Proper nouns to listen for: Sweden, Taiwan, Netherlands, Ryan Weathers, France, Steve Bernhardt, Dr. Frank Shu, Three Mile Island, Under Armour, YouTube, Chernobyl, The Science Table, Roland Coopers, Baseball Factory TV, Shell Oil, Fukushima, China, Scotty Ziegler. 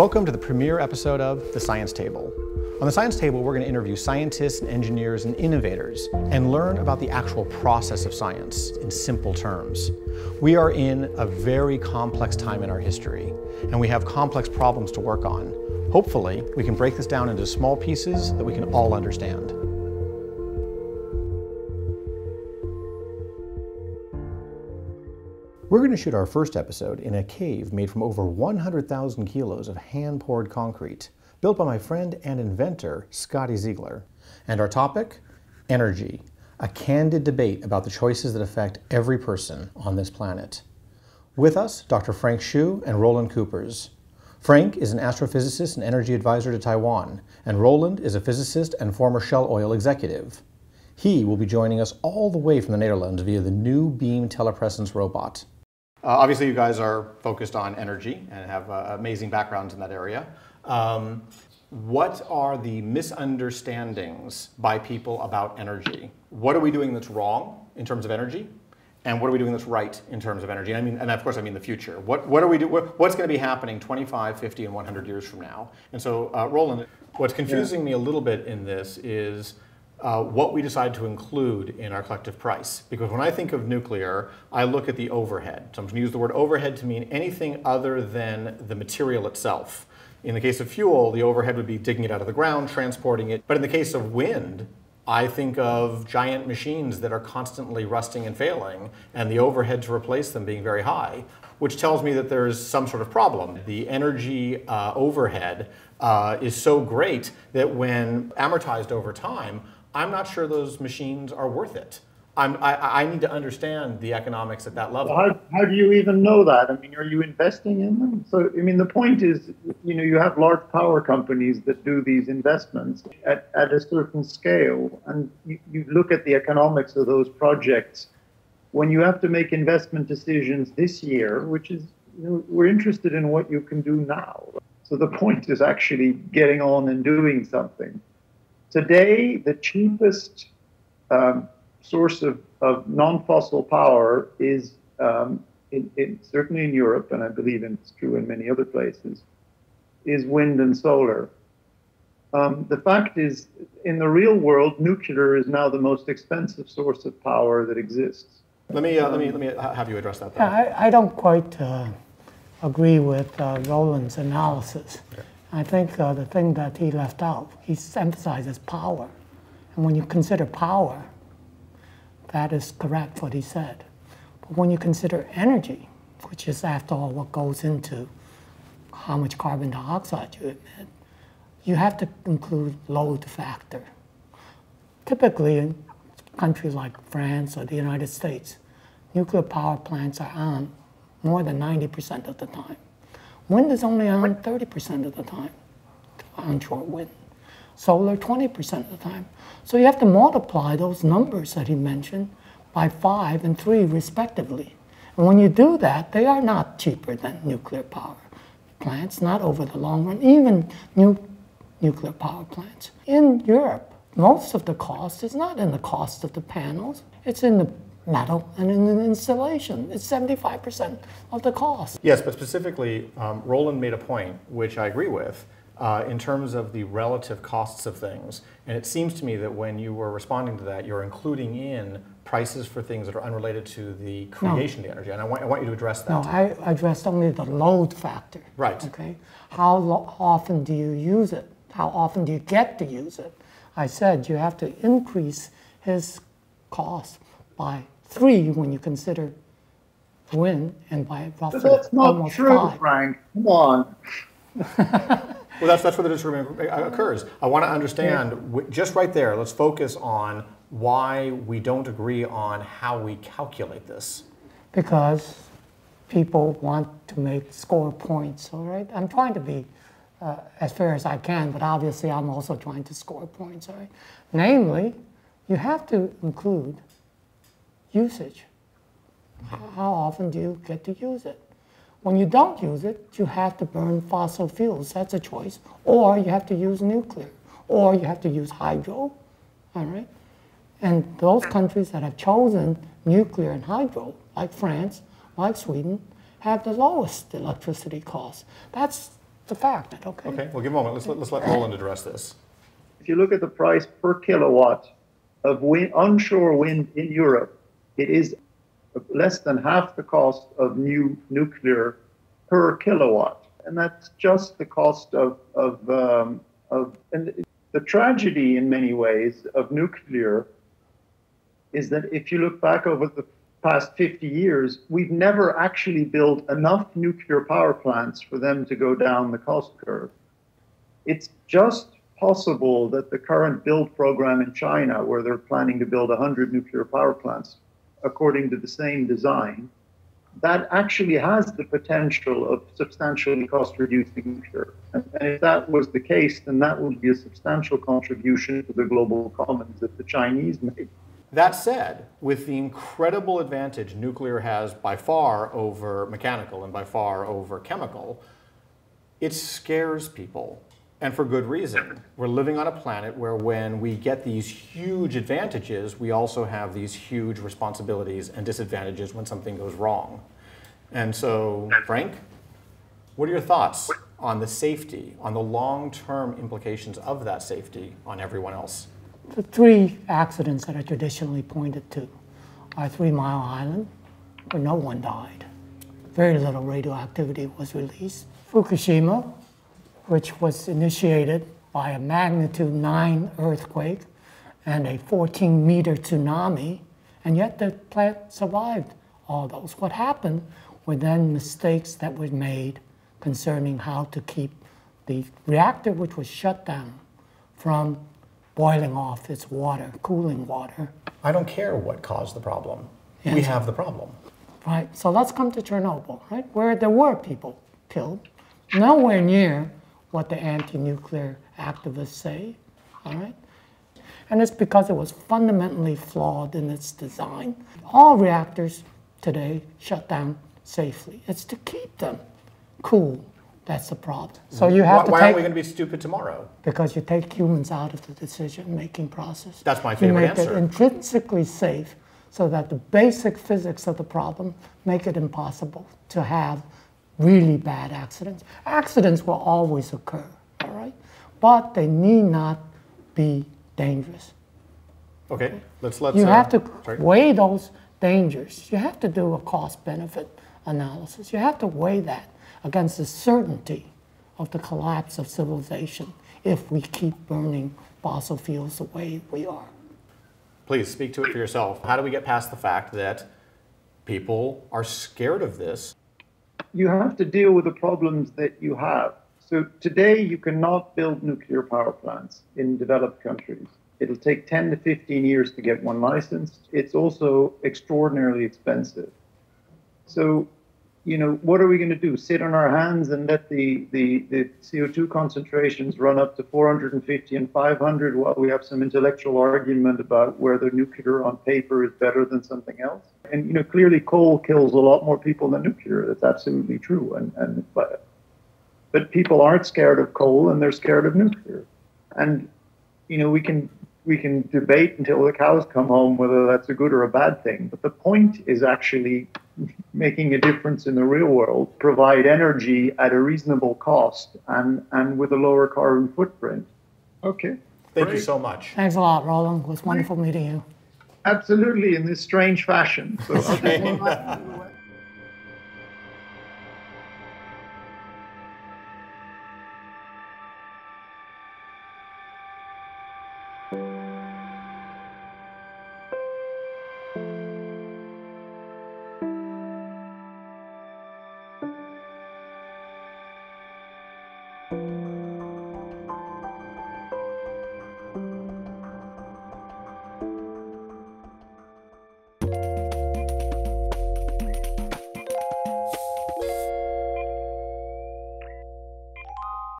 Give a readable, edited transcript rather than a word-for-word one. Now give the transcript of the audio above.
Welcome to the premiere episode of The Science Table. On The Science Table, we're going to interview scientists and engineers and innovators and learn about the actual process of science in simple terms. We are in a very complex time in our history, and we have complex problems to work on. Hopefully, we can break this down into small pieces that we can all understand. We're going to shoot our first episode in a cave made from over 100,000 kilos of hand-poured concrete, built by my friend and inventor, Scotty Ziegler. And our topic? Energy. A candid debate about the choices that affect every person on this planet. With us, Dr. Frank Shu and Roland Coopers. Frank is an astrophysicist and energy advisor to Taiwan, and Roland is a physicist and former Shell Oil executive. He will be joining us all the way from the Netherlands via the new beam telepresence robot. Obviously, you guys are focused on energy and have amazing backgrounds in that area. What are the misunderstandings by people about energy? What are we doing that's wrong in terms of energy? And what are we doing that's right in terms of energy? I mean, of course, the future. What's going to be happening 25, 50, and 100 years from now? And so, Roland, what's confusing me a little bit in this is what we decide to include in our collective price. Because when I think of nuclear, I look at the overhead. So I'm going to use the word overhead to mean anything other than the material itself. In the case of fuel, the overhead would be digging it out of the ground, transporting it. But in the case of wind, I think of giant machines that are constantly rusting and failing, and the overhead to replace them being very high, which tells me that there's some sort of problem. The energy overhead is so great that when amortized over time, I'm not sure those machines are worth it. I need to understand the economics at that level. Well, how do you even know that? I mean, are you investing in them? So, I mean, the point is, you know, you have large power companies that do these investments at a certain scale, and you look at the economics of those projects. When you have to make investment decisions this year, which is, you know, we're interested in what you can do now. So the point is actually getting on and doing something. Today, the cheapest source of non-fossil power is, certainly in Europe, and I believe it's true in many other places, is wind and solar. The fact is, in the real world, nuclear is now the most expensive source of power that exists. Let me have you address that. I don't quite agree with Roland's analysis. Okay. I think the thing that he left out, he emphasizes power. And when you consider power, that is correct what he said. But when you consider energy, which is after all what goes into how much carbon dioxide you emit, you have to include load factor. Typically in countries like France or the United States, nuclear power plants are on more than 90% of the time. Wind is only on 30% of the time, onshore wind. Solar, 20% of the time. So you have to multiply those numbers that he mentioned by 5 and 3 respectively. And when you do that, they are not cheaper than nuclear power plants, not over the long run, even new nuclear power plants. In Europe, most of the cost is not in the cost of the panels, it's in the metal and in an installation. It's 75% of the cost. Yes, but specifically, Roland made a point, which I agree with, in terms of the relative costs of things. And it seems to me that when you were responding to that, you're including in prices for things that are unrelated to the creation of the energy. And I want you to address that. No, I addressed only the load factor. Right. Okay. How often do you use it? How often do you get to use it? I said you have to increase his cost by 3 when you consider wind, and by roughly almost 5. That's not true, Frank. Come on. Well, that's where the disagreement occurs. I want to understand, just right there, let's focus on why we don't agree on how we calculate this. Because people want to make score points, all right? I'm trying to be as fair as I can, but obviously I'm also trying to score points, all right? Namely, you have to include usage. How often do you get to use it? When you don't use it, you have to burn fossil fuels. That's a choice. Or you have to use nuclear. Or you have to use hydro. All right? And those countries that have chosen nuclear and hydro, like France, like Sweden, have the lowest electricity costs. That's department, okay? Okay, well, give a moment. Let's let Roland address this. If you look at the price per kilowatt of wind, onshore wind in Europe, it is less than half the cost of new nuclear per kilowatt. And that's just the cost and the tragedy in many ways of nuclear is that if you look back over the past 50 years, we've never actually built enough nuclear power plants for them to go down the cost curve. It's just possible that the current build program in China, where they're planning to build 100 nuclear power plants according to the same design, that actually has the potential of substantially cost-reducing nuclear. And if that was the case, then that would be a substantial contribution to the global commons that the Chinese made. That said, with the incredible advantage nuclear has by far over mechanical and by far over chemical, it scares people, and for good reason. We're living on a planet where when we get these huge advantages, we also have these huge responsibilities and disadvantages when something goes wrong. And so, Frank, what are your thoughts on the safety, on the long-term implications of that safety on everyone else? The three accidents that are traditionally pointed to are Three Mile Island, where no one died. Very little radioactivity was released. Fukushima, which was initiated by a magnitude 9 earthquake and a 14-meter tsunami, and yet the plant survived all those. What happened were then mistakes that were made concerning how to keep the reactor, which was shut down, from boiling off its water, cooling water. I don't care what caused the problem. Yes. We have the problem. Right, so let's come to Chernobyl, right, where there were people killed. Nowhere near what the anti-nuclear activists say, all right? And it's because it was fundamentally flawed in its design. All reactors today shut down safely. It's to keep them cool. That's the problem. So you have to. Why aren't we going to be stupid tomorrow? Because you take humans out of the decision-making process. That's my favorite answer. You make it intrinsically safe, so that the basic physics of the problem make it impossible to have really bad accidents. Accidents will always occur, all right, but they need not be dangerous. Okay, let's. You have to weigh those dangers. You have to do a cost-benefit analysis. You have to weigh that against the certainty of the collapse of civilization if we keep burning fossil fuels the way we are. Please speak to it for yourself. How do we get past the fact that people are scared of this? You have to deal with the problems that you have. So today you cannot build nuclear power plants in developed countries. It'll take 10 to 15 years to get one licensed. It's also extraordinarily expensive. So, you know, what are we going to do? Sit on our hands and let the CO2 concentrations run up to 450 and 500 while we have some intellectual argument about whether nuclear on paper is better than something else? And, you know, clearly coal kills a lot more people than nuclear. That's absolutely true. But people aren't scared of coal and they're scared of nuclear. And, you know, we can debate until the cows come home whether that's a good or a bad thing. But the point is actually making a difference in the real world, provide energy at a reasonable cost and with a lower carbon footprint. Okay. Thank you so much. Thanks a lot, Roland. It was wonderful meeting you. Absolutely, in this strange fashion. So, okay.